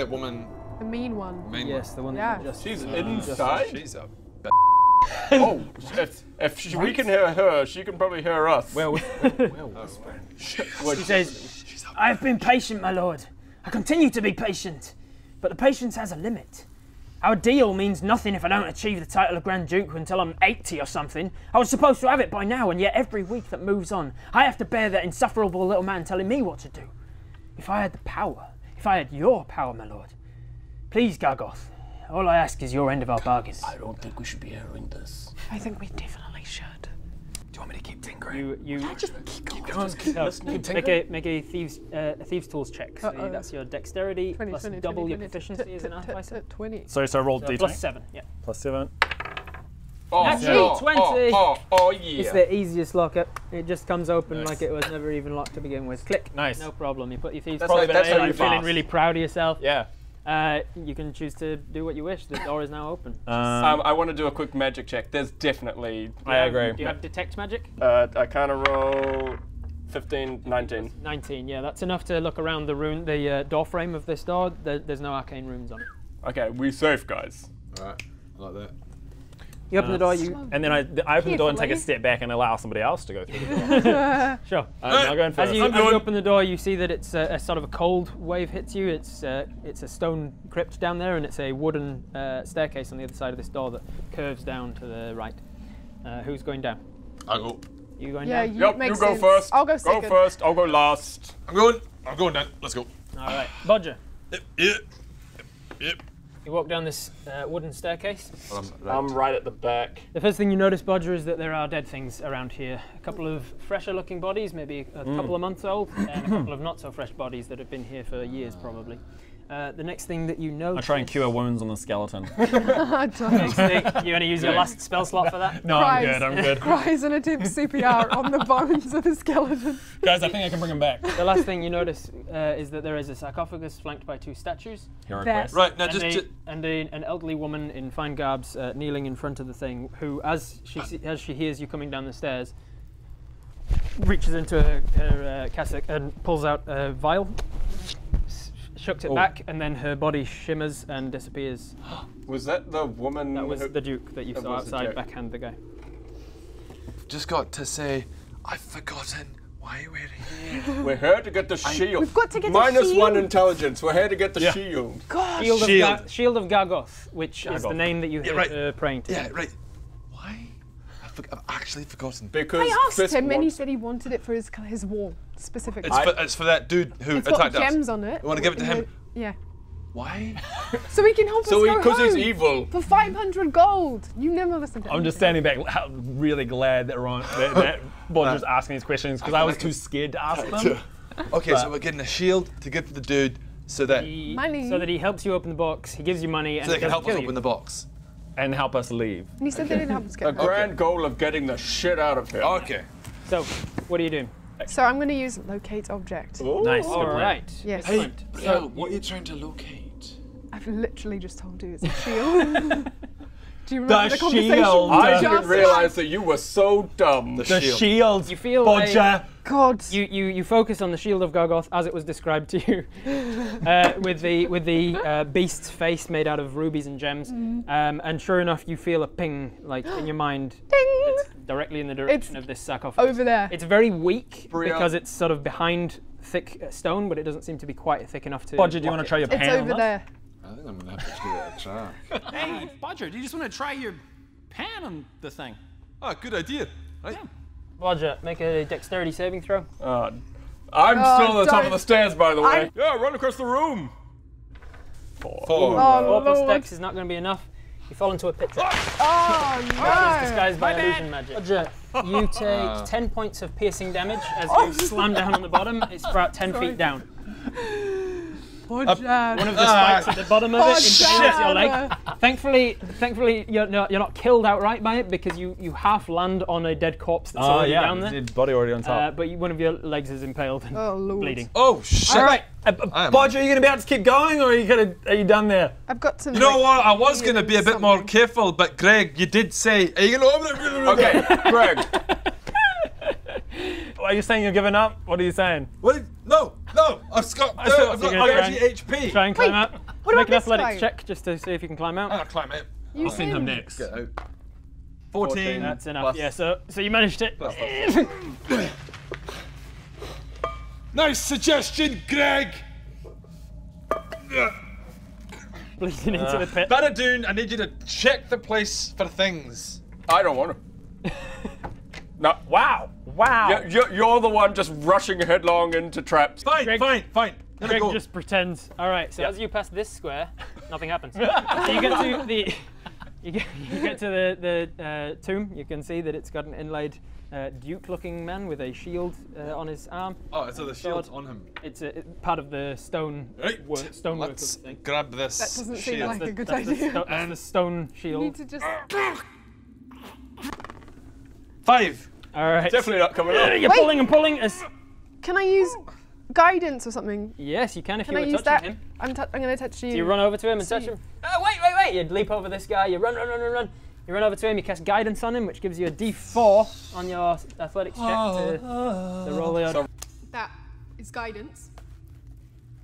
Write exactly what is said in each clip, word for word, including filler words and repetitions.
that woman. The mean one. Mean yes, one. the one yeah. that just... She's uh, inside? Just, she's a b Oh, if, if she, we can hear her, she can probably hear us. Well, well, well. She says, I have been patient, my lord. I continue to be patient, but the patience has a limit. Our deal means nothing if I don't achieve the title of Grand Duke until I'm eighty or something. I was supposed to have it by now, and yet every week that moves on, I have to bear that insufferable little man telling me what to do. If I had the power, if I had your power, my lord. Please, Gargoth, all I ask is your end of our bargain. I don't think we should be airing this. I think we definitely should. Do you want me to keep tinkering? You, you yeah, just keep going. Keep, just keep no, listening. Keep make, a, make a thieves, uh, thieves tools check. Uh-oh. So that's your dexterity twenty, plus twenty, double twenty, your proficiency is enough. I said twenty. So so I rolled so D twenty. Plus seven. Yeah. Plus seven. Oh, actually, yeah. twenty. Oh, oh, oh, yeah. It's the easiest locker. It just comes open nice. like it was never even locked to begin with. Click. Nice. No problem. You put your thieves. That's probably like, you're feeling really proud of yourself. Yeah. Uh, you can choose to do what you wish. The door is now open. Um, um, I want to do a quick magic check. There's definitely. I um, agree. Do you have detect magic? Uh, I kind of roll fifteen, nineteen. nineteen, yeah, that's enough to look around the room, the uh, door frame of this door. There, there's no arcane runes on it. Okay, we're safe, guys. All right, I like that. You open uh, the door, you. And then I, I open the door and take a step back and allow somebody else to go through the door. Sure. Uh, I'll go in first. As, you, as you open the door, you see that it's a, a sort of a cold wave hits you. It's, uh, it's a stone crypt down there, and it's a wooden uh, staircase on the other side of this door that curves down to the right. Uh, who's going down? I go. You going yeah, down? You, yep, you go sense. first. I'll go second. Go first, I'll go last. I'm going. I'm going down. Let's go. All right. Bodger. Yep, yep, yep. You walk down this uh, wooden staircase. Well, I'm, right. I'm right at the back. The first thing you notice, Bodger, is that there are dead things around here. A couple of fresher-looking bodies, maybe a mm. couple of months old, and a couple of not-so-fresh bodies that have been here for years, probably. Uh, the next thing that you notice... I try and cure wounds on the skeleton. I don't. You want to use your last spell slot for that? No, cries, I'm good, I'm good. Cries and attempts C P R on the bones of the skeleton. Guys, I think I can bring him back. The last thing you notice uh, is that there is a sarcophagus flanked by two statues. Right, now and just... A, just and a, an elderly woman in fine garbs uh, kneeling in front of the thing, who, as she, as she hears you coming down the stairs, reaches into her, her uh, cassock and pulls out a vial. Shucks it oh. back, and then her body shimmers and disappears. Was that the woman? That was the Duke that you saw outside backhand the guy. Just got to say, I've forgotten why we're here. We're here to get the I, shield. We've got to get Minus the shield. Minus one intelligence. We're here to get the yeah. shield. God. Shield. Shield. Of shield of Gargoth, which Gargoth. is the name that you yeah, heard right. uh, praying to. Yeah, right. Why? I've actually forgotten. Because I asked Fisk him, and he said he wanted it for his his wall specifically. It's for, it's for that dude who it's attacked got gems us. on it. You want to give it to him? The, yeah. Why? So he can help so us go home. So because he's evil. For five hundred gold. You never listen to him. I'm anything. just standing back, really glad that Ron, that, that Bodger was asking these questions because I, I was like too scared to ask them. Okay, but so we're getting a shield to give to the dude, so that he, money. So that he helps you open the box. He gives you money, and so they can help us open you. the box. And help us leave. And he said okay. they didn't help us get The grand okay. goal of getting the shit out of here. Okay. So, what are you doing? So I'm going to use locate object. Ooh. Nice. All right. Yes. Hey, so what are you trying to locate? I've literally just told you it's a shield. Do you remember the, the conversation? Shield. I didn't realise that you were so dumb. The, the shield. shield. You feel Bodger. Like God. You, you you focus on the shield of Gargoth as it was described to you, uh, with the with the uh, beast's face made out of rubies and gems, mm. um, and sure enough, you feel a ping like in your mind. Ding. It's directly in the direction it's of this sarcophagus. Over there. It's very weak Brielle. because it's sort of behind thick stone, but it doesn't seem to be quite thick enough to. Bodger, do you want to try your pan? It's over on there. Us? I think I'm gonna have to give it a try. Hey, Bodger, do you just want to try your pan on the thing? Oh, good idea. Right? Yeah. Bodger, make a dexterity saving throw. Uh, I'm oh, still at the top of the stairs, by the way. I... Yeah, run across the room. Four. Four. Oh, Four plus dex is not gonna be enough. You fall into a pit trap. Oh, no. It's disguised by My illusion bad. magic. Bodger, you take uh. ten points of piercing damage as you oh. slam down on the bottom. It's about ten Sorry. feet down. One of the spikes uh, at the bottom of it impales your leg. Thankfully, thankfully you're, no, you're not killed outright by it because you, you half land on a dead corpse that's uh, already yeah, down there. Dead body already on top. Uh, but you, one of your legs is impaled and oh, Lord. bleeding. Oh shit! All right, uh, Bodger, are you going to be able to keep going, or are you going to are you done there? I've got to. You know what? I was going to be a bit something. more careful, but Greg, you did say, "Are you going to open it?" Okay, Greg. Are you saying you're giving up? What are you saying? What? No, no, I've got no, I've got, I've got H P. Try and climb up. What Make an athletics check just to see if you can climb out. I'll climb out. I've seen him next. Get out. fourteen. fourteen. That's enough. Plus. Yeah, so, so you managed it. Nice suggestion, Greg! Bleeding uh, into the pit. Baradun, I need you to check the place for things. I don't want to. No. Wow. Wow. You're, you're the one just rushing headlong into traps. Fine, Greg, fine, fine. Greg go. just pretends. All right, so yeah. as you pass this square, nothing happens. So you get to the, you get, you get to the, the uh, tomb. You can see that it's got an inlaid uh, duke-looking man with a shield uh, on his arm. Oh, so the shield's on him. It's a, it, part of the stone right. work, stone Let's work of grab this That doesn't shield. seem like that's a good that's idea. The sto that's the stone shield. You need to just... Five. All right. Definitely not coming up. You're Wait. pulling and pulling. Us. Can I use guidance or something? Yes, you can if can you I were use touching that? him. I'm, I'm going to touch you. So you run over to him and See. touch him. Oh, wait, wait, wait. You leap over this guy. You run, run, run, run, run. You run over to him. You cast guidance on him, which gives you a D four on your athletics check oh. to, oh. to roll the odds. That is guidance.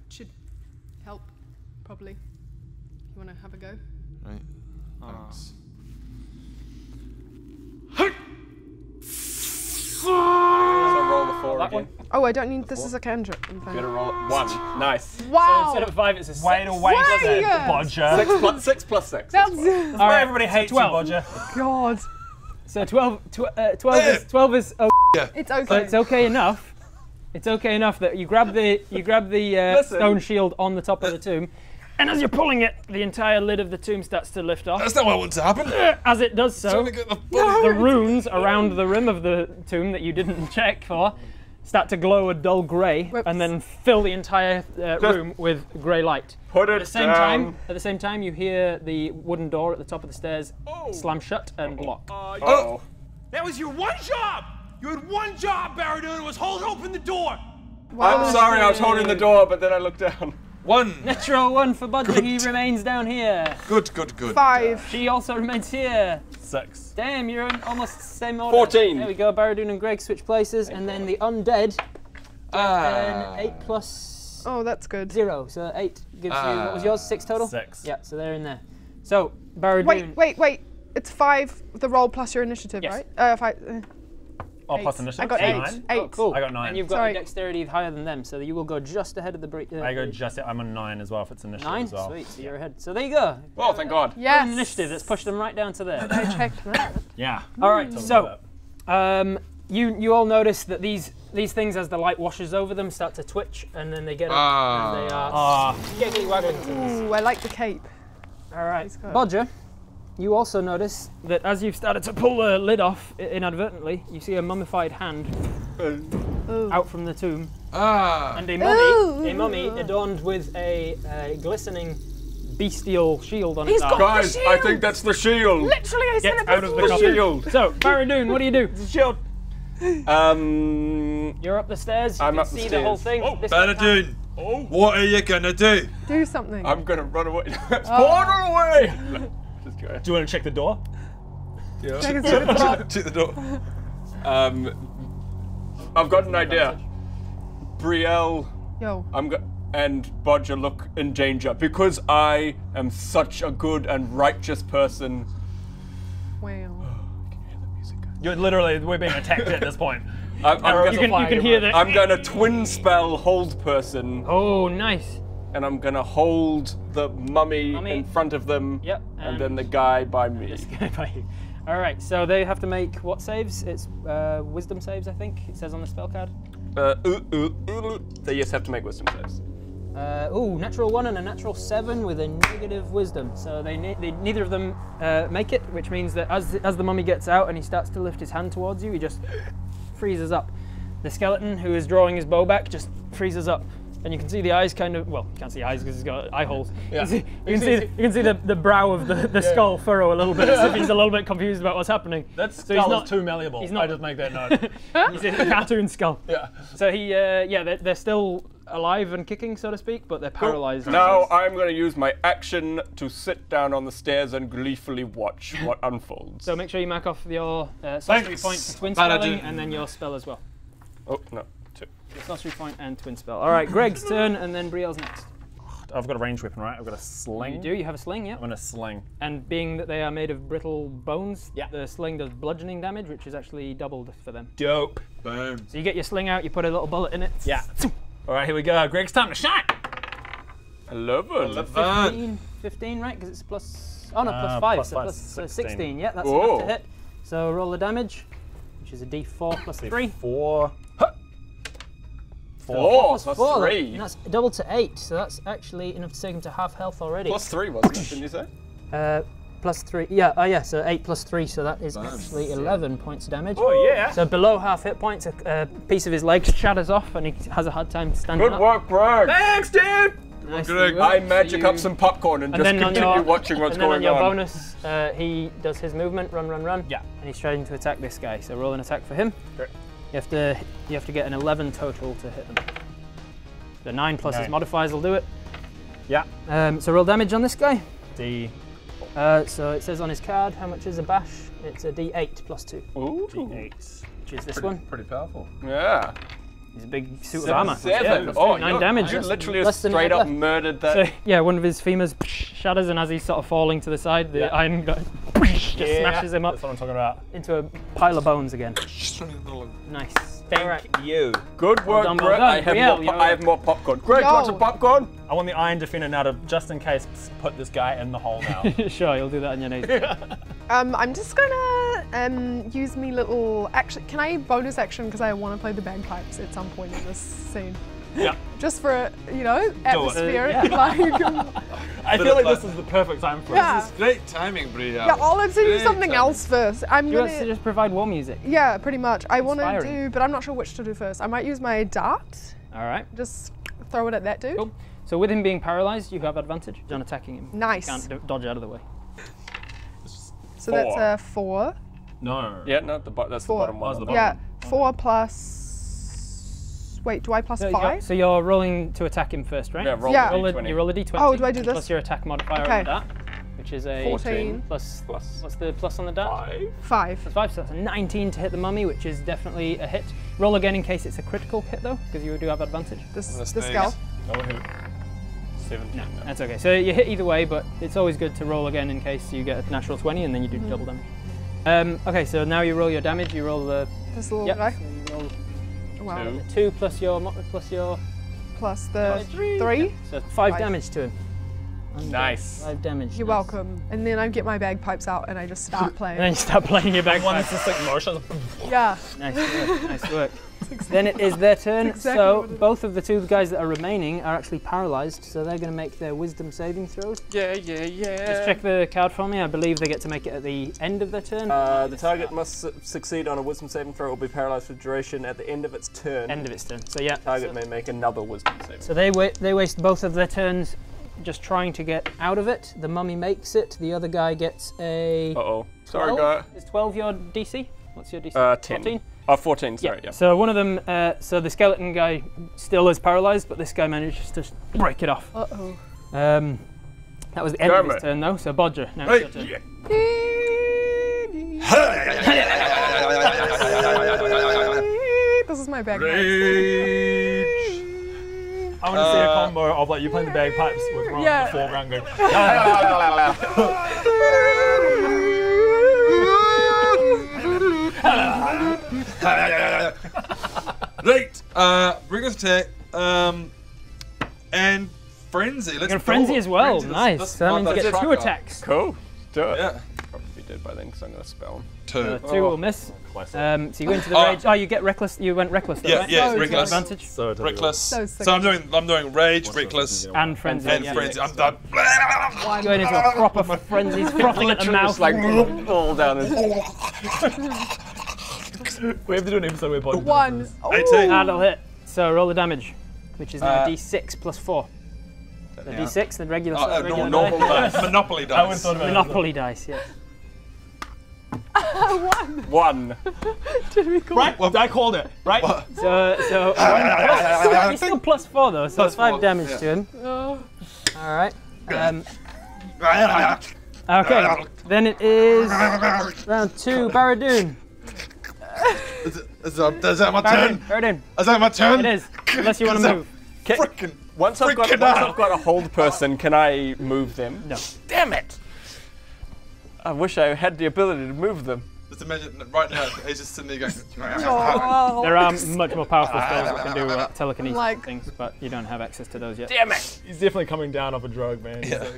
Should help, probably. You want to have a go? Right. Thanks. Oh. So roll the four that again. One. Oh, I don't need. The this four. is a cantrip. Better roll one. Nice. Wow. So instead of five, it's a six. Way to waste it, Bodger. Six plus six plus six. That's, That's why right. right. everybody hates so you, Bodger. God. So twelve. Tw uh, twelve is twelve is. Oh, yeah. It's okay. So it's okay enough. It's okay enough that you grab the you grab the uh, stone shield on the top of the tomb, and as you're pulling it, the entire lid of the tomb starts to lift off. That's not what wants to happen. As it does so, the, no. the runes around the rim of the tomb that you didn't check for start to glow a dull grey, Whoops. and then fill the entire uh, room with grey light. Put it at the same down. time. At the same time, you hear the wooden door at the top of the stairs oh. slam shut and lock. Uh, oh. That was your one job. You had one job, Baradun. It was hold open the door. Wow. I'm sorry, I was holding the door, but then I looked down. One. Natural one for Bodger. He remains down here. Good, good, good. Five. She also remains here. Six. Damn, you're in almost the same order. Fourteen. There we go. Baradun and Greg switch places, eight and then the undead. Ah. Uh, eight plus. Oh, that's good. Zero. So eight gives uh, you. What was yours? Six total. Six. Yeah. So they're in there. So Baradun. Wait, wait, wait. It's five. The roll plus your initiative, yes. right? Uh, five. Uh. Oh, eight. Plus initiative. I got eight. Nine. Eight. Oh, cool. I got nine. And you've got Sorry. dexterity higher than them, so you will go just ahead of the break. Uh, I go just. I'm on nine as well. If it's initiative nine? as well. Nine. Sweet. So you're ahead. So there you go. Well, thank God. Yeah. Initiative. Let's push them right down to there. I checked that. Yeah. All right. Mm. So, um, you you all notice that these these things, as the light washes over them, start to twitch, and then they get up. Ah. And they are. Ah. Giggly wagons. Ooh, I like the cape. All right, Bodger. You also notice that as you've started to pull the lid off inadvertently, you see a mummified hand Ooh. out from the tomb. Ah. And a mummy, a mummy adorned with a, a glistening bestial shield on He's its arm. Guys, the shield. I think that's the shield. Literally, I said Get it out of the copy. shield. So, Baradun, what do you do? It's a shield. Um, You're up the stairs. You I'm can up see the, stairs. the whole thing. Oh, Baradun. Oh. What are you gonna do? Do something. I'm gonna run away. Let's oh. away. Do you want to check the door? Yeah. Check, check, check, check the door. Um, I've got an idea. Brielle Yo. I'm go and Bodger look in danger because I am such a good and righteous person. Well. I can hear the music. You're literally, we're being attacked at this point. I'm, I'm, gonna, you can, you can hear that. I'm going to twin spell hold person. Oh, nice. And I'm gonna hold the mummy, mummy. in front of them, yep. and, and then the guy by me. This guy by you. All right, so they have to make what saves? It's uh, wisdom saves, I think. It says on the spell card. Uh, ooh, ooh, ooh. They just have to make wisdom saves. Uh, ooh, natural one and a natural seven with a negative wisdom. So they, ne they neither of them uh, make it, which means that as as the mummy gets out and he starts to lift his hand towards you, he just freezes up. The skeleton who is drawing his bow back just freezes up. And you can see the eyes kind of, well, you can't see eyes because he's got eye holes. Yeah. You, can see, you, can see, you can see the, the brow of the, the yeah. skull furrow a little bit, as if he's a little bit confused about what's happening. That so skull he's not, is too malleable. He's not, I just make that note. He's a cartoon skull. Yeah. So he, uh, yeah, they're, they're still alive and kicking, so to speak, but they're paralyzed. Now I'm going to use my action to sit down on the stairs and gleefully watch what unfolds. So make sure you mark off your uh, sorcery point, twin spelling, and then your spell as well. Oh, no. Sorcery point and twin spell. All right, Greg's turn, and then Brielle's next. I've got a ranged weapon, right? I've got a sling. You do, you have a sling, yeah. I'm going to sling. And being that they are made of brittle bones, yeah. the sling does bludgeoning damage, which is actually doubled for them. Dope. Boom. So you get your sling out, you put a little bullet in it. Yeah. All right, here we go. Greg's time to shine. eleven. eleven. fifteen, fifteen, right? Because it's plus, oh no, plus uh, five, plus so five, plus sixteen. sixteen. Yeah, that's Whoa. enough to hit. So roll the damage, which is a d four plus d four. three. four. Four, so four plus four, plus three. And that's doubled to eight, so that's actually enough to take him to half health already. Plus three, wasn't it? Didn't you say? Uh, plus three. Yeah. Oh, yeah. So eight plus three, so that is Damn. actually eleven points of damage. Oh yeah. So below half hit points, a, a piece of his leg shatters off, and he has a hard time standing Good up. Good work, Greg. Thanks, dude. Nice Greg, I magic so you... up some popcorn and, and just continue your, watching what's and then going on. your on. bonus, uh, he does his movement, run, run, run. Yeah. And he's trying to attack this guy, so roll an attack for him. Great. You have to you have to get an eleven total to hit them. The nine plus nine. His modifiers will do it. Yeah. Um, so roll damage on this guy. D. Uh, so it says on his card how much is a bash. It's a D eight plus two. Ooh. D eight. Which is this pretty, one. Pretty powerful. Yeah. He's a big suit seven, of armor. Seven. Yeah, oh, nine damage. You literally just straight up murdered that. So, yeah, one of his femurs shatters, and as he's sort of falling to the side, the yeah. iron goes. Just yeah, smashes him up. That's what I'm talking about. Into a pile of bones again. Nice. Thank All right. you. Good work, well Greg. I have, yeah, more I have more popcorn. Greg, no. want some popcorn? I want the Iron Defender now to, just in case, put this guy in the hole now. Sure, you'll do that in your next game. um, I'm just gonna um, use me little action. Can I bonus action because I want to play the bagpipes at some point in this scene? Yeah. Just for, you know, atmospheric. Uh, yeah. like, I feel like this is the perfect time for yeah. it. This is great timing, Brielle. Yeah, I'll have to do something timing. else first. I'm you gonna have to just provide war music. Yeah, pretty much. I want to do, but I'm not sure which to do first. I might use my dart. All right. Just throw it at that dude. Cool. So with him being paralyzed, you have advantage on attacking him. Nice. You can't dodge out of the way. So four. That's a four. No. Yeah, no, the that's four. the bottom one. Oh, the bottom. Yeah, four okay. plus. Wait, do I plus no, five? You're, so you're rolling to attack him first, right? Yeah, roll yeah. a d twenty. You roll a d twenty. Oh, do I do this? Plus your attack modifier okay. on the dart, which is a fourteen. Plus, plus. What's the plus on the dart? Five. Five. That's five, so that's a nineteen to hit the mummy, which is definitely a hit. Roll again in case it's a critical hit, though, because you do have advantage. This, this skull. No hit. seventeen. No, no, that's okay. So you hit either way, but it's always good to roll again in case you get a natural twenty, and then you do mm. double damage. Um, okay, so now you roll your damage. You roll the. This little yep, guy. So Wow. Two. Two plus your plus your plus the plus three. three. Yeah. So five, five damage to him. And nice. Five damage. You're nice. welcome. And then I get my bagpipes out and I just start playing. And then you start playing your bagpipes. It's like motion. Yeah. Nice work. Nice work. Exactly then it is their turn. Exactly so both of the two guys that are remaining are actually paralysed. So they're going to make their wisdom saving throws. Yeah, yeah, yeah. Just check the card for me. I believe they get to make it at the end of their turn. Uh, the target must su succeed on a wisdom saving throw or be paralysed for duration at the end of its turn. End of its turn. So yeah. The target so, may make another wisdom saving. So they wa they waste both of their turns just trying to get out of it. The mummy makes it. The other guy gets a. Uh oh. Sorry, twelve. Guy. Is twelve your D C? What's your D C? Uh, ten. fourteen? Oh, fourteen, sorry, yeah. yeah. So one of them, uh, so the skeleton guy still is paralysed, but this guy manages to break it off. Uh-oh. Um, that was the end Damn of his turn, though, so Bodger, now hey. it's your turn. Yeah. This is my bagpipes. I want to uh, see a combo of, like, you playing the bagpipes with Ron yeah. in the foreground going... Right, uh, Rigorous Attack, um, and Frenzy. Let's go. Frenzy as well, frenzy. nice. This, this so that means you get two attacks. Cool, do it. Yeah. Probably be dead by then because I'm going to spell. Two. Uh, two oh. will miss. Um, so you went into the rage. Oh, you get reckless. You went reckless though, yeah, right? Yeah, so reckless. Advantage. So reckless. So, so I'm doing I'm doing rage, What's reckless. And frenzy. And yeah. frenzy. I'm done. I'm going into a proper frenzy, frothing at the mouth. Like all down his... We have to do an episode with Bodger. One. eighteen. That'll hit. So roll the damage, which is now uh, d six plus four. So yeah. d six, then regular, oh, uh, regular normal dice. dice. Monopoly dice. Monopoly dice, yeah. One. One. Did we call right? it? Well, I called it, right? What? So, so plus, he's still plus four though, so plus five four, damage yeah. to him. Oh. All right. Um, okay. Then it is round two, Baradun. Is, it, is, that, is that my Baradun, turn? Baradun. Is that my turn? It is. Unless you want to move. Frickin' Once I've got, once I've got a hold person, can I move them? No. Damn it! I wish I had the ability to move them. Just imagine right now, he's just sitting there going. Oh. There are much more powerful spells that can do uh, telekinesis like. and things, but you don't have access to those yet. Damn it! He's definitely coming down off a drug, man. Yeah. Like, um,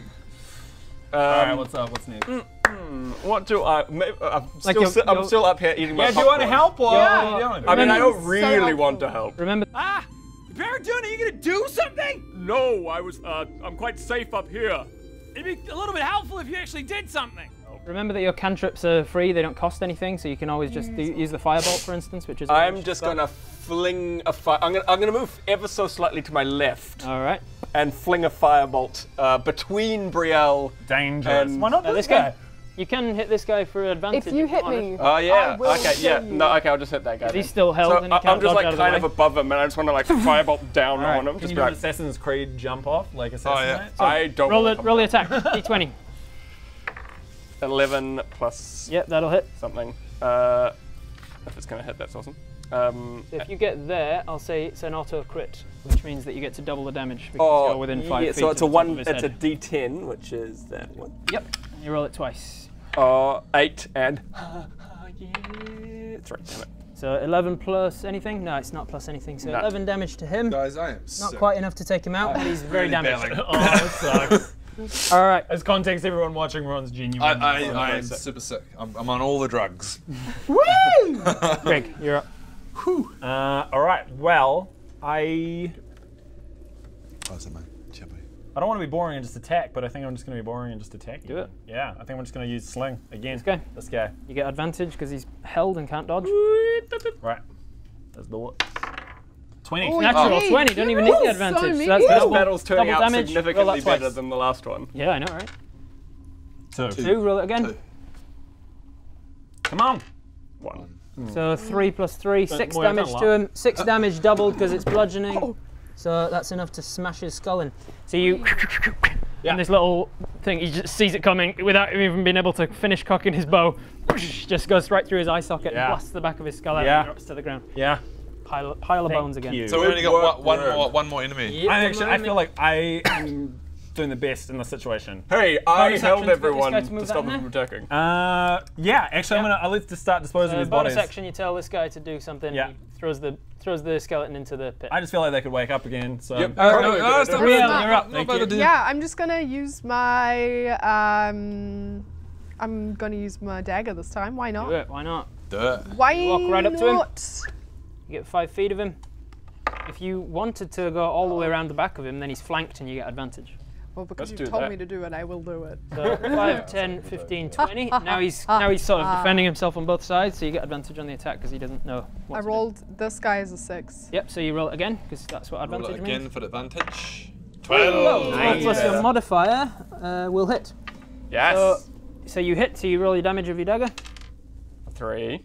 all right, what's up? What's new? Mm, mm, what do I? I'm, like still, you're, I'm you're, still up here eating my. Yeah, do you want to help or? Yeah. What are you doing? I mean, I don't really so want to help. Remember? Ah, Baradun, are you gonna do something? No, I was. Uh, I'm quite safe up here. It'd be a little bit helpful if you actually did something. Remember that your cantrips are free, they don't cost anything, so you can always just do, use the firebolt, for instance, which is... I'm just going to fling a fire... I'm going to move ever so slightly to my left. All right. And fling a firebolt uh, between Brielle... Dangerous. And Why not uh, this guy? guy? You can hit this guy for advantage. If you hit me, oh yeah, I will okay, yeah, you. no, okay, I'll just hit that guy. If he's still held, so and he I'm just like kind of, of, of above him, and I just want to like firebolt down right. on him. Can just you do like, an Assassin's Creed jump off, like assassinate? Oh, yeah. so I don't. Roll it. Roll the attack. D twenty. eleven plus. Yep, that'll hit. Something. Uh, if it's gonna hit, that's awesome. Um, so if you get there, I'll say it's an auto crit, which means that you get to double the damage because oh, you're within five yeah, feet. So it's a one. It's head. a D ten, which is that one. Yep. And you roll it twice. Oh, eight and. Uh, yeah. Three. Damn it. So eleven plus anything? No, it's not plus anything. So no. eleven damage to him. Guys, I am. Not sick. quite enough to take him out, I but he's really very damaged. Belly. Oh, that sucks. All right. As context, everyone watching, Ron's genuine. I, I, I am sick. super sick. I'm, I'm on all the drugs. Woo! Greg, you're up. Whew. Uh, all right. Well, I. Oh, sorry, mate. I don't want to be boring and just attack, but I think I'm just going to be boring and just attack. Do it. Yeah. I think I'm just going to use sling again. Let's go. Let's go. You get advantage because he's held and can't dodge. Right. Let's do it. twenty. Oh, Natural geez. twenty, don't even need the advantage. So so that's this battle's turning out damage. significantly better twice. than the last one. Yeah, I know, right? Two. Two, Two. roll it again. Two. Come on. One. Mm. So three plus three, Don't six damage to him. Six uh. damage doubled because it's bludgeoning. Oh. So that's enough to smash his skull in. So you, yeah. and this little thing, he just sees it coming without even being able to finish cocking his bow. Just goes right through his eye socket yeah. and blasts the back of his skull out yeah. and drops to the ground. Yeah. Pile, pile of bones again. You. So we only got one, one more, one more enemy. Yep, I actually, I feel like I am doing the best in this situation. Hey, I bonus held everyone to, to stop him from attacking. Uh, yeah, actually, yeah. I'm gonna I'll let just start disposing so of his bodies. Bonus action, you tell this guy to do something. Yeah. And he throws the throws the skeleton into the pit. I just feel like they could wake up again. So. Yep. Uh, no, no, it's not real. You're up. Thank you. Yeah, I'm just gonna use my um, I'm gonna use my dagger this time. Why not? Do it. Why not? Do it. Why Walk right up to him. You get five feet of him. If you wanted to go all the way around the back of him, then he's flanked and you get advantage. Well, because Let's you told that. me to do it, I will do it. So five, ten, fifteen, twenty. Now he's, now he's sort of defending himself on both sides, so you get advantage on the attack because he doesn't know what I rolled, to do. this guy is a six. Yep, so you roll it again, because that's what advantage roll it again means. for advantage. twelve! Nice. Plus your modifier uh, will hit. Yes! So, so you hit, so you roll your damage of your dagger. Three.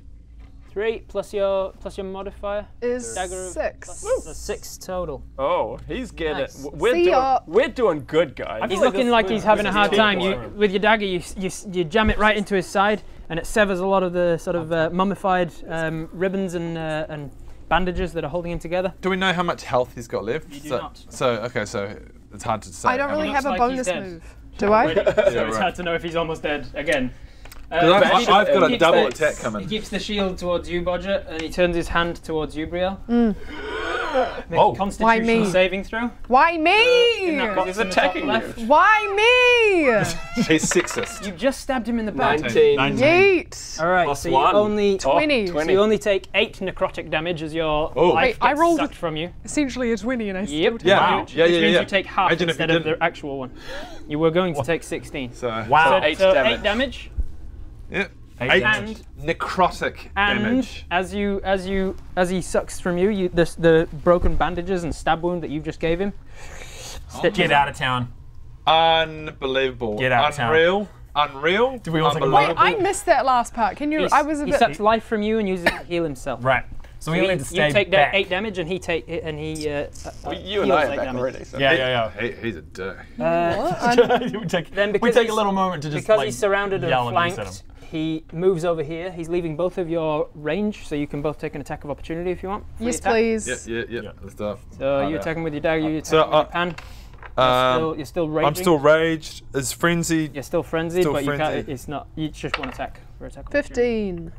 Three plus your plus your modifier is dagger six. Plus, so six total. Oh, he's getting nice. it. We're See doing ya. we're doing good, guys. He's like looking like he's having a hard time. You, with your dagger, you, you you jam it right into his side, and it severs a lot of the sort of uh, mummified um, ribbons and uh, and bandages that are holding him together. Do we know how much health he's got left? You do so, not. So okay, so it's hard to say. I don't really I mean, have a like bonus move. Do I? Yeah, so it's right. hard to know if he's almost dead again. Uh, I've, I've got a double the, attack coming. He keeps the shield towards you, Bodger, and he turns his hand towards you, Brielle. Mm. Oh, Constitution why me? Saving throw. Why me? Uh, He's attacking you. Why me? She's sexist. You just stabbed him in the back. nineteen. nineteen. Eight. All right, Plus so you one. only twenty. So you only take eight necrotic damage as your oh. life Wait, gets I rolled sucked from you. Essentially a twenty, and I yep. still yeah. Wow. Yeah, yeah, yeah. Which means yeah. you take half Imagine instead of the actual one. You were going to what? take sixteen. So wow, so, eight, so damage. eight damage. Yep. Eight, Eight damage. necrotic and damage. As you, as you, as he sucks from you, you the, the broken bandages and stab wound that you just gave him. Oh. Get out of town! Unbelievable! Get out Unreal. of town! Unreal! Unreal! Do we all Wait, I missed that last part. Can you? He's, I was a he bit. He sucks life from you and uses it to heal himself. Right. So we, we only need to stay you take back. Da eight damage, and he take and he. Uh, well, you and I are back damage. already. So. Yeah, yeah, yeah. He, he's a dick. Uh, we take, then we take a little moment to just because like, he's surrounded and flanked. He moves over here. He's leaving both of your range, so you can both take an attack of opportunity if you want. Yes, please. Yeah, yeah, yeah. yeah. Let's do. So oh, you're yeah. attacking with your dagger. You're attacking so, uh, with your pan. You're, um, still, you're still raging. I'm still raged. It's frenzied. You're still frenzied, still but frenzied. you can't. It's not. You just one attack for attack. Fifteen.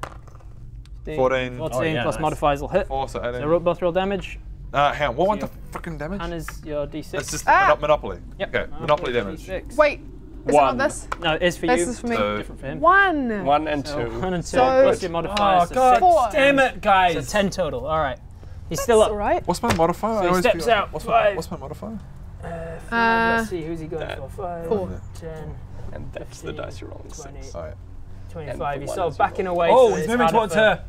fourteen. fourteen oh, yeah, plus nice. Modifiers will hit. four, so eighteen. So both real damage. Uh, hang on, what was the frickin' damage? And is your d six. It's just ah. Monopoly. Yep. Okay, Monopoly, Monopoly damage. d six. Wait, is one. It not this? No, it is for this you. This is for me. Two. Different for him. One. One and so two. One and two, so plus your modifiers. Oh, God, four. Damn it, guys. So ten total, all right. He's That's still up. All right. What's my modifier? So he steps out. What's my, what's my modifier? Uh, five. Uh, Let's see, who's he going for? Five, four. ten, and that's fifteen, the dice you're rolling, six. All right. twenty-five. He's sort of backing away. Oh, so he's moving towards her.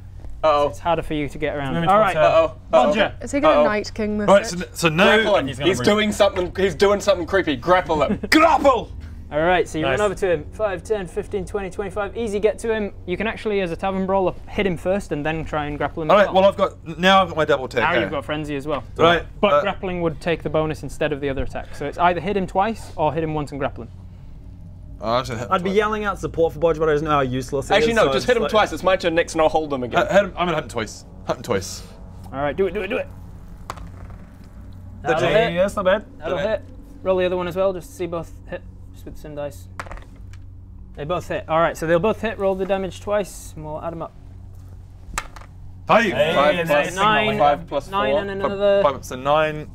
Uh oh. So it's harder for you to get around. All right. Uh oh. Bodger. Is he going to uh -oh. Night King this? Right. So, so no. Grapple him. He's, he's doing something. He's doing something creepy. Grapple him. Grapple. All right. So you nice. run over to him. five, ten, fifteen, twenty, twenty-five. Easy get to him. You can actually, as a tavern brawler, hit him first and then try and grapple him. All right. Well, I've got now. I've got my double tag. Now okay. you've got frenzy as well. Right. But uh, grappling would take the bonus instead of the other attack. So it's either hit him twice or hit him once and grapple him. Oh, I'd twice. be yelling out support for Bodger, but I just know how useless he Actually, is. Actually, no, so just hit him like twice. It's my turn next, and I'll hold him again. Uh, hit him. I'm gonna hit him twice. Hit him twice. All right, do it, do it, do it. That'll the hit. Yes, not bad. That'll hit. Roll the other one as well, just to see both hit. Just with the same dice. They both hit. All right, so they'll both hit. Roll the damage twice, and we'll add them up. Five. Hey, five plus nine. Five plus nine four. and another. Five, five, so nine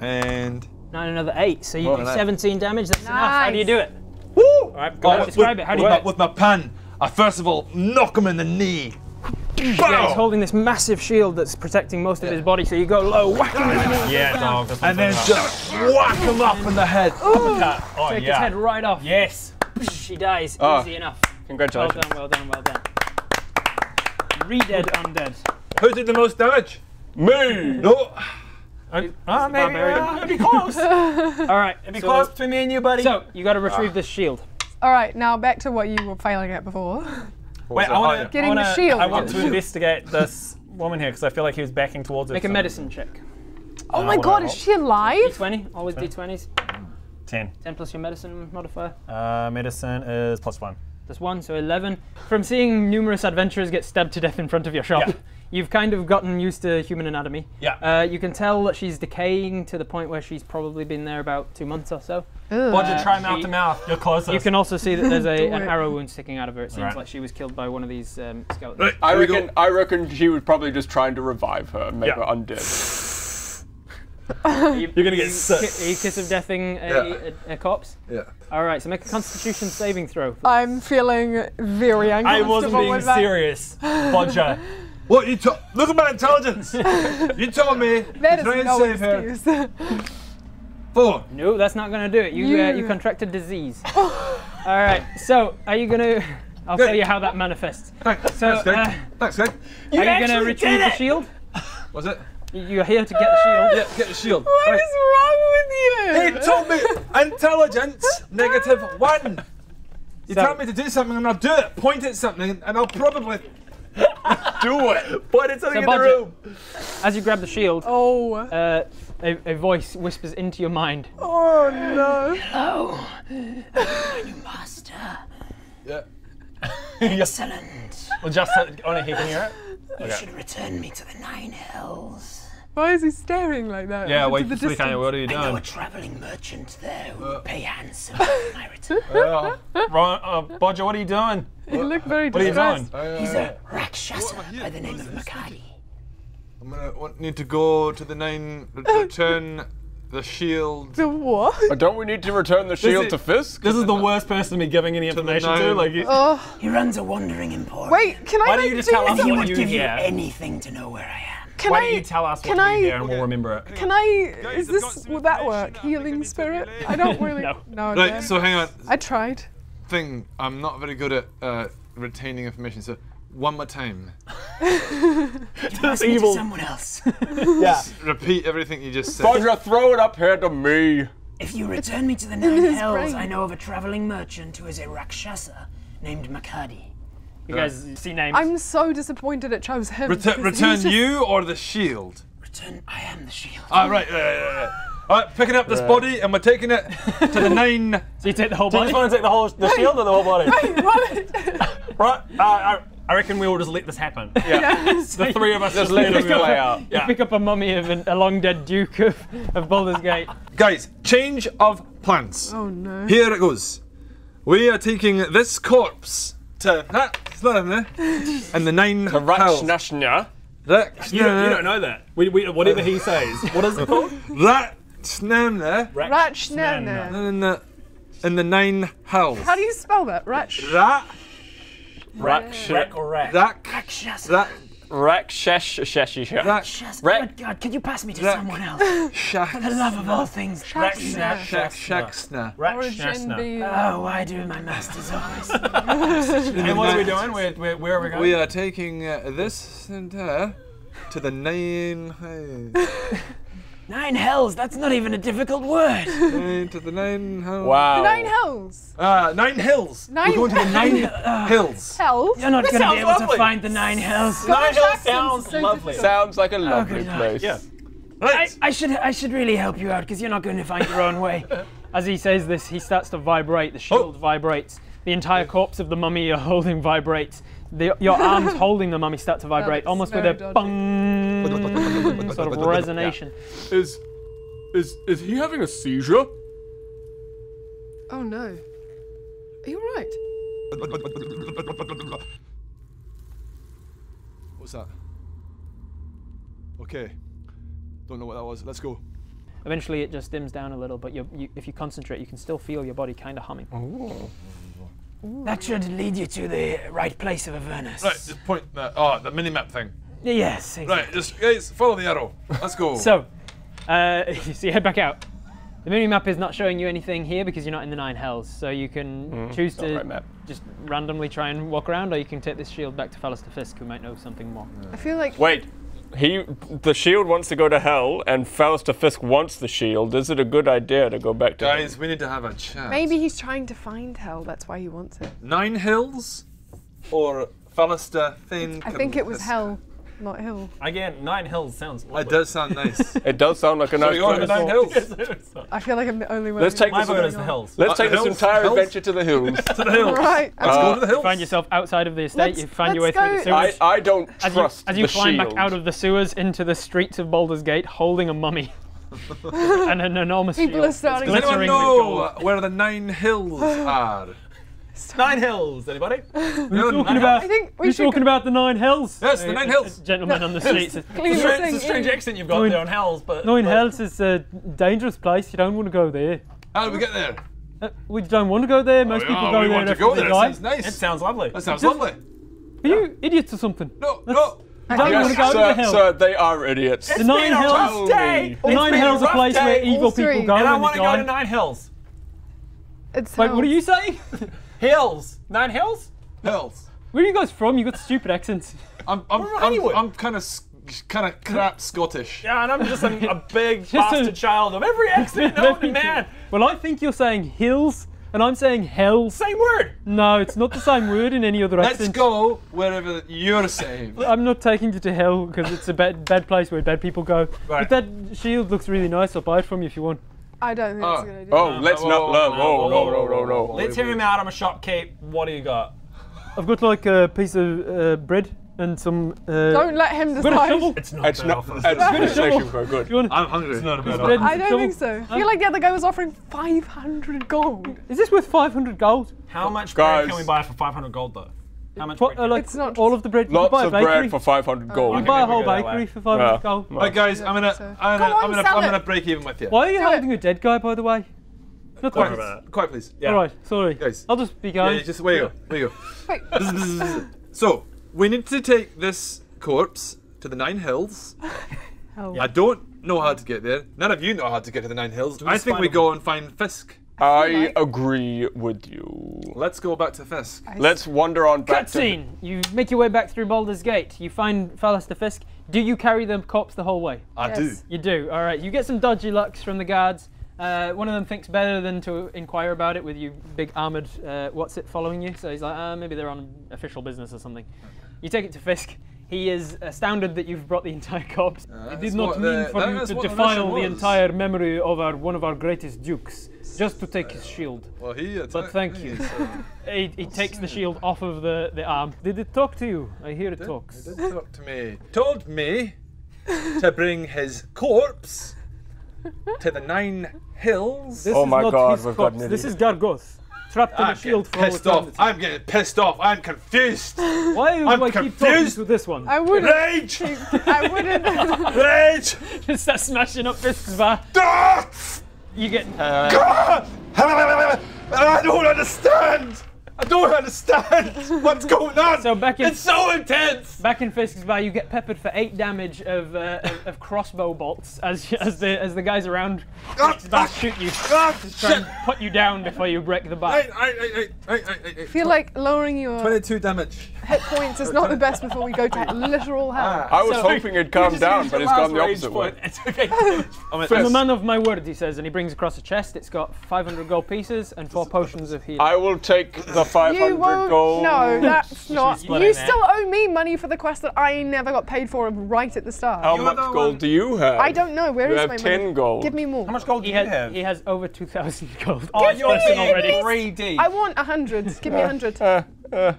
and. Nine and another eight. So you oh, do nine. seventeen damage. That's nice. enough. How do you do it? Woo! All right, go oh, describe with, it. How do you with, with my pan, I first of all knock him in the knee. Yeah, he's holding this massive shield that's protecting most of yeah. his body, so you go low, whack him in the knee. Yeah, dog. No, and then just whack him up in the head. Uppercut. Oh, Take yeah. his head right off. Yes. He dies. Oh. Easy enough. Congratulations. Well done, well done, well done. Re-dead undead. Who did the most damage? Me! No. Uh, oh, maybe, uh, it'd be close. All right, it'd be so, close between me and you, buddy. So you got to retrieve ah. this shield. All right, now back to what you were failing at before. Wait, I want to getting I wanna, the shield. I want to investigate this woman here because I feel like he was backing towards it. Make a so. medicine check. Oh uh, my God, is she alive? D twenty, always D twenties. Ten. Ten plus your medicine modifier. Uh, medicine is plus one. Plus one, so eleven. From seeing numerous adventurers get stabbed to death in front of your shop. Yeah. You've kind of gotten used to human anatomy. Yeah. Uh, you can tell that she's decaying to the point where she's probably been there about two months or so. Bodger, uh, try mouth she, to mouth, you're closer. You can also see that there's a, an arrow wound sticking out of her. It seems right. like she was killed by one of these um, skeletons. I reckon, I reckon she was probably just trying to revive her and make yeah. her undead. you, you're gonna get you, sick. Are you kiss of deathing a, yeah. a, a corpse? Yeah. All right, so make a Constitution saving throw. I'm feeling very uncomfortable. I wasn't being with serious, Bodger. What you look at my intelligence! You told me that is no save excuse. Her. Four. No, that's not gonna do it. You you, uh, you contracted disease. All right. So are you gonna? I'll Good. tell you how that manifests. Thanks, so, thanks, Greg. Uh, thanks, Greg. You are you gonna retrieve the shield? Was it? You're here to get the shield. Yeah, get the shield. What right. is wrong with you? He told me intelligence negative one. You so, tell me to do something, and I'll do it. Point at something, and I'll probably. Do it! But it's something so in Bodger, the room! As you grab the shield, oh. uh, a, a voice whispers into your mind. Oh no! Oh, my new master. Yeah. Excellent. Well, just only he can hear it. You okay. should return me to the Nine Hells. Why is he staring like that? Yeah, wait, the distance. Kind of, what are you doing? I know a travelling merchant there who uh. will pay handsome when I return. Uh, uh, Bodger, what are you doing? You look very distressed. What are you doing? He's a Rakshasa by the name of Makadi. I'm going to need to go to the nine, return the shield. The what? Oh, don't we need to return the shield to Fisk? This is the worst person to be giving any information to. Like he, uh, he runs a wandering emporium. Wait, can I Why don't you just tell us what you He would give you anything to know where I am. Can Why I, don't you tell us what I, you there and we'll remember it? Can I, Guys, is this, will that work? Healing spirit? I don't really, no. no right, man. So hang on. I tried. Thing, I'm not very good at uh, retaining information, so one more time. That's evil. To someone else. yeah. Repeat everything you just said. Bodger, throw it up here to me. If you return me to the Nine Hells, brain. I know of a traveling merchant who is a Rakshasa named Makadi. You guys see names. I'm so disappointed it chose him. Return, return just... you or the shield? Return, I am the shield. All right, right, right, right. All right, picking up this right. body and we're taking it to the nine. So you take the whole body? Do you want to take the whole the wait, shield or the whole body? Wait, what? Right, uh, I, I reckon we will just let this happen. Yeah. yeah so the three of us just let it play out. Yeah. You pick up a mummy of an, a long-dead duke of, of Baldur's Gate. Guys, change of plans. Oh no. Here it goes. We are taking this corpse to... Ah, and the nine hells. Rakshashna. Rakshashna. You don't know that. We, we, whatever he says. What is it called? Rakshashna. Rakshashna. And the nine hells. How do you spell that? Raksh. Rak. Raksh. Or rak. Rak. Rakshashna. Rakshashna. Rakshashna. God, can you pass me to someone else? For the love of all things. Rakshashna. Rakshashna. Oh, why do my masters always? And what are we doing? Where, where, where are we going? We are taking uh, this and her to the nine hells. Nine hells? That's not even a difficult word. Uh, to the nine hells. Wow. The nine hells. Uh, nine hills. Nine We're going to the nine uh, hills. Hells? You're not going to be able lovely. to find the nine hells. Nine hills sounds so lovely. Sounds like a lovely oh, place. Yeah. Right. I, I, should, I should really help you out because you're not going to find your own way. As he says this, he starts to vibrate. The shield oh. vibrates. The entire corpse of the mummy you're holding vibrates. The, your arms holding the mummy start to vibrate, almost with a bung sort of resonation. Yeah. Is, is, is he having a seizure? Oh no! Are you all right? What's that? Okay, don't know what that was. Let's go. Eventually, it just dims down a little, but you're, you, if you concentrate, you can still feel your body kind of humming. Oh. Ooh. That should lead you to the right place of Avernus. Right, just point that. Oh, the minimap thing. Yes. Exactly. Right, just guys, follow the arrow. Let's go. So, uh, so you head back out. The minimap is not showing you anything here because you're not in the Nine Hells. So you can mm, choose to right just randomly try and walk around, or you can take this shield back to Falester Fisk, who might know something more. I feel like. Wait. He, the shield wants to go to hell, and Falester Fisk wants the shield. Is it a good idea to go back to hell? Guys, we need to have a chat. Maybe he's trying to find hell. That's why he wants it. Nine hills, or Falester Fisk? I think it was hell, not hill. Again, nine hills sounds lovely. It does sound nice. It does sound like a nice place. Nine hills. I feel like I'm the only one. Let's take this, is the hills. Let's uh, take hills, this entire hills? adventure to the hills. To the hills. Right. Let's uh, go to the hills. You find yourself outside of the estate. Let's, you find your way go. through the sewers. I, I don't as trust you, As you the climb shield. back out of the sewers into the streets of Baldur's Gate, holding a mummy and an enormous People shield. Are starting Does anyone know where the nine hills are? Nine Hells, anybody? We're no, talking, about, I think we talking go. about the Nine Hells. Yes, the Nine Hells. Gentleman no, on the street. It's, it's, it's a strange accent you've got nine, there on Hells, but... Nine but. Hells is a dangerous place. You don't want to go there. How do we get there? Uh, we don't want to go there. Most oh, people oh, go we there want to go there. It sounds nice. It sounds lovely. That sounds Just, lovely. Are you yeah. idiots or something? No, That's, no. Yes, go sir, the sir, they are idiots. It's the Nine Hells. The Nine Hells is a place where evil people go. And I want to go to Nine Hells. Wait, what are you saying? Hills, nine hills. Hills. Where are you guys from? You got stupid accents. I'm, I'm, I'm, I'm kind of, kind of crap Scottish. Yeah, and I'm just a, a big just bastard a... child of every accent known to man. Well, I think you're saying hills, and I'm saying hells. Same word. No, it's not the same word in any other accent. Let's go wherever you're saying. I'm not taking you to hell because it's a bad, bad place where bad people go. Right. But that shield looks really nice. I'll buy it from you if you want. I don't think it's a good idea. Oh, let's not love. Oh, no, no, no, no. Let's hear him out. I'm a shopkeep. What do you got? I've got like a piece of uh, bread and some. Uh, don't let him decide. It's not a bad offer. It's not a bad offer. I'm hungry. It's not a bad offer. I don't think so. I feel like the other guy was offering five hundred gold. Is this worth five hundred gold? How much bread can we buy for five hundred gold though? How much what, bread? Uh, like it's not all of the bread. You Lots buy of bread for five hundred gold. You can buy a whole bakery for five hundred gold. All right, guys, I'm gonna, so. I'm, gonna, on, I'm, gonna I'm gonna break even with you. Why are you holding a dead guy, by the way? Not quite. Quite, please. Yeah. All right, sorry. Guys, I'll just be going. Yeah, just where you go. Where you go. So we need to take this corpse to the Nine Hills. oh. I don't know how to get there. None of you know how to get to the Nine Hills. I think we go and find Fisk. I like. agree with you. Let's go back to Fisk. I Let's wander on back to... Cutscene! You make your way back through Baldur's Gate. You find Falester Fisk. Do you carry the corpse the whole way? I yes. do. You do. All right. You get some dodgy lucks from the guards. Uh, one of them thinks better than to inquire about it with you big armoured uh, what's it following you. So he's like, ah, maybe they're on official business or something. Okay. You take it to Fisk. He is astounded that you've brought the entire corpse. Uh, it did not mean the, for you to defile the, the entire memory of our, one of our greatest dukes, just to take uh, his shield. Well, he attacked But thank me, you. So he he takes the shield off of the, the arm. Did it talk to you? I hear it did, talks. It did talk to me. Told me to bring his corpse to the Nine Hells. This oh is my not God, his we've corpse. Got this is Gargoth. Trapped in I'm a shield for pissed off. I'm getting pissed off. I'm confused. Why do I'm I confused. keep talking to this one? I wouldn't. Rage! I wouldn't. Rage! Just start smashing up Fisk's bar. You get. Uh, God! I don't understand! I don't understand what's going on! So back in, it's so intense! Back in Fisk's bar, you get peppered for eight damage of, uh, of, of crossbow bolts as, as, the, as the guys around Fisk's bar shoot you. Ah, just try shit. and put you down before you break the bar. I, I, I, I, I, I, I feel like lowering your twenty-two damage. Hit points is not the best before we go to literal hell. Ah, I was so hoping it'd calm down, but it's gone the opposite way. It's okay. I'm, I'm a man of my word, he says, and he brings across a chest. It's got five hundred gold pieces and four potions of healing. I will take the five hundred gold. No, that's not. You still owe me money for the quest that I never got paid for right at the start. How much gold do you have? I don't know. Where is my money? You have ten gold. Give me more. How much gold do you have? He has over two thousand gold. Oh, you're already three D. I want one hundred. Give me one hundred. Uh,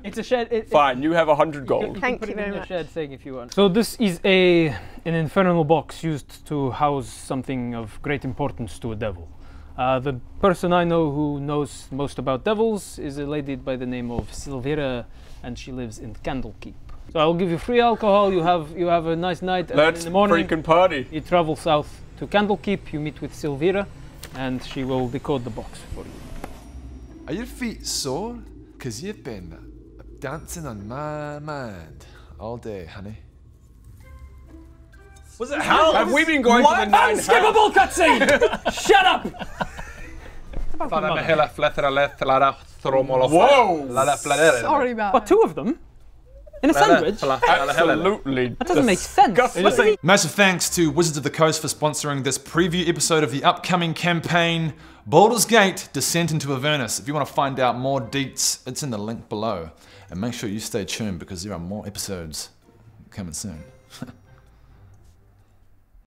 it's a shed. It, Fine, it, you have a hundred gold. You can, Thank you, you very much. Put it in a shed thing if you want. So this is a an infernal box used to house something of great importance to a devil. Uh, the person I know who knows most about devils is a lady by the name of Silvera, and she lives in Candlekeep. So I will give you free alcohol. You have you have a nice night. And Let's in the morning, freaking party. You travel south to Candlekeep. You meet with Silvera, and she will decode the box for you. Are your feet sore? Because you've been dancing on my mind all day, honey. Was it hell? Have we been going what? to the nine Unskippable cutscene! Shut up! Whoa! Sorry, man. But two of them? In a sandwich? Absolutely. That doesn't make sense. Listen. Massive thanks to Wizards of the Coast for sponsoring this preview episode of the upcoming campaign, Baldur's Gate, Descent into Avernus. If you want to find out more deets, it's in the link below. And make sure you stay tuned because there are more episodes coming soon.